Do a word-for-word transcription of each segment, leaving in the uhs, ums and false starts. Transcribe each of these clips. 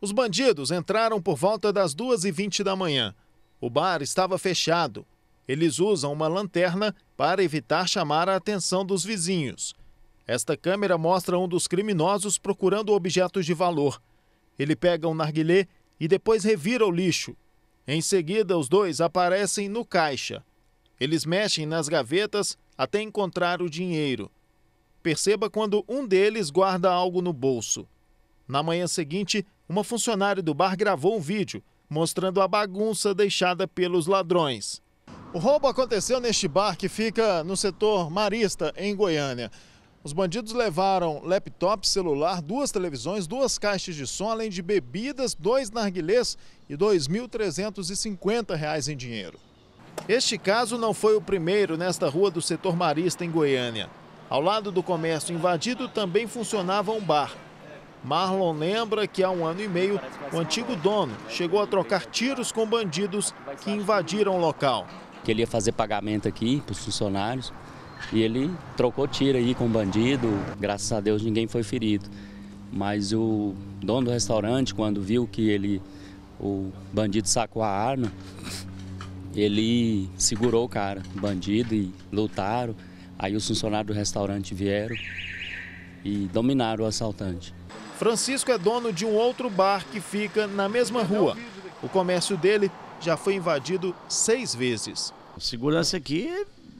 Os bandidos entraram por volta das duas e vinte da manhã. O bar estava fechado. Eles usam uma lanterna para evitar chamar a atenção dos vizinhos. Esta câmera mostra um dos criminosos procurando objetos de valor. Ele pega um narguilé e depois revira o lixo. Em seguida, os dois aparecem no caixa. Eles mexem nas gavetas até encontrar o dinheiro. Perceba quando um deles guarda algo no bolso. Na manhã seguinte, uma funcionária do bar gravou um vídeo mostrando a bagunça deixada pelos ladrões. O roubo aconteceu neste bar que fica no setor Marista, em Goiânia. Os bandidos levaram laptop, celular, duas televisões, duas caixas de som, além de bebidas, dois narguilés e dois mil trezentos e cinquenta reais em dinheiro. Este caso não foi o primeiro nesta rua do setor Marista, em Goiânia. Ao lado do comércio invadido também funcionava um bar. Marlon lembra que há um ano e meio, o antigo dono chegou a trocar tiros com bandidos que invadiram o local. Que ele ia fazer pagamento aqui para os funcionários e ele trocou tiro aí com o bandido. Graças a Deus ninguém foi ferido, mas o dono do restaurante, quando viu que ele, o bandido sacou a arma, ele segurou o cara, o bandido, e lutaram. Aí os funcionários do restaurante vieram e dominaram o assaltante. Francisco é dono de um outro bar que fica na mesma rua. O comércio dele já foi invadido seis vezes. Segurança aqui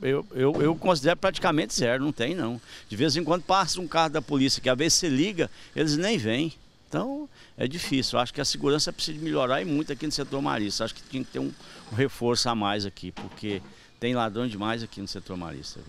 eu, eu, eu considero praticamente zero, não tem não. De vez em quando passa um carro da polícia, que às vezes se liga, eles nem vêm. Então é difícil, eu acho que a segurança precisa melhorar e muito aqui no setor Marista. Acho que tinha que ter um, um reforço a mais aqui, porque tem ladrão demais aqui no setor Marista.